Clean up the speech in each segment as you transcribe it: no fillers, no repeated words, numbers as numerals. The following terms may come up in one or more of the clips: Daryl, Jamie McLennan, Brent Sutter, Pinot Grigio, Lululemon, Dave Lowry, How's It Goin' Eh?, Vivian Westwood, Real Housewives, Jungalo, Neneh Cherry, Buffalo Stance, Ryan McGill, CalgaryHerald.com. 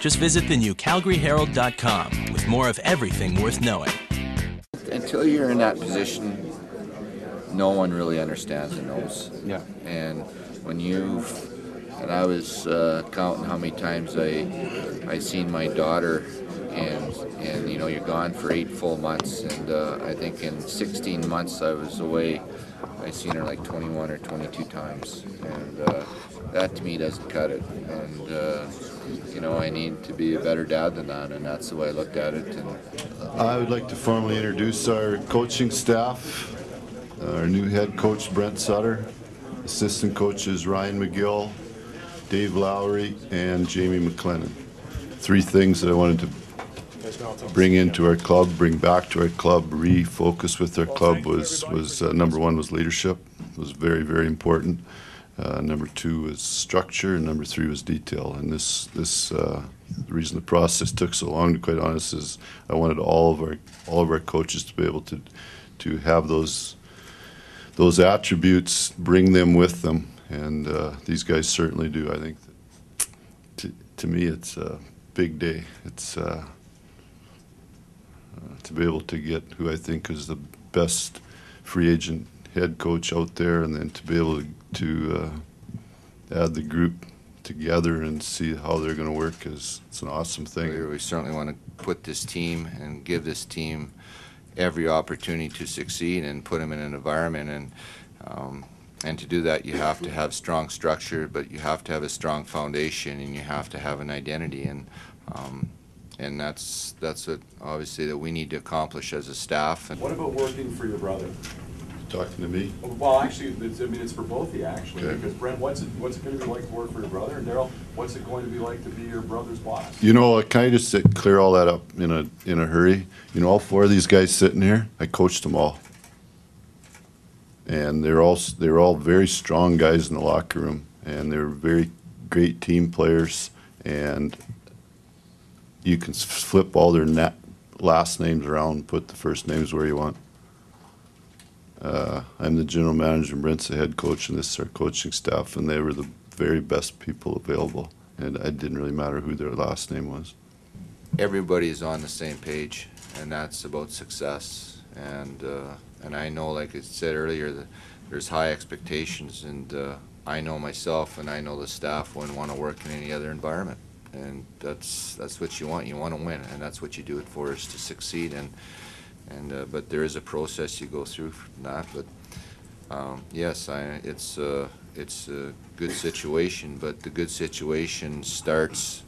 Just visit the new CalgaryHerald.com with more of everything worth knowing. Until you're in that position, no one really understands and knows. Yeah. And when I was counting how many times I seen my daughter, and you know, you're gone for 8 full months, and I think in 16 months I was away, I seen her like 21 or 22 times, and that to me doesn't cut it. And you know, I need to be a better dad than that, and that's the way I looked at it. And I would like to formally introduce our coaching staff. Our new head coach, Brent Sutter, assistant coaches Ryan McGill, Dave Lowry, and Jamie McLennan. 3 things that I wanted to bring into our club, bring back to our club, refocus with our club was number 1 was leadership. It was very, very important. Number 2 was structure, and number 3 was detail. And the reason the process took so long, to be quite honest, is I wanted all of our coaches to be able to have those attributes, bring them with them, and these guys certainly do. I think that to me it's a big day. It's to be able to get who I think is the best free agent head coach out there, and then to be able to add the group together and see how they're going to work is an awesome thing. We certainly want to put this team and give this team every opportunity to succeed and put them in an environment, and to do that you have to have strong structure, but you have to have a strong foundation, and you have to have an identity, and that's what obviously that we need to accomplish as a staff. And what about working for your brother? You're talking to me? Well, actually, it's for both of you, actually. Okay. Because Brent, what's it going to be like to work for your brother? And Daryl, what's it going to be like to be your brother's boss? You know, can I just clear all that up in a hurry? You know, all 4 of these guys sitting here, I coached them all, and they're all very strong guys in the locker room, and they're very great team players, and you can flip all their last names around and put the first names where you want. I'm the general manager, and Brent's the head coach, and this is our coaching staff, and they were the very best people available, and it didn't really matter who their last name was. Everybody's on the same page, and that's about success. And I know, like I said earlier, that there's high expectations, and I know myself, and I know the staff wouldn't want to work in any other environment, and that's what you want. You want to win, and that's what you do it for, is to succeed. And but there is a process you go through from that. But yes, it's a good situation. But the good situation starts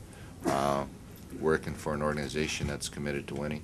working for an organization that's committed to winning.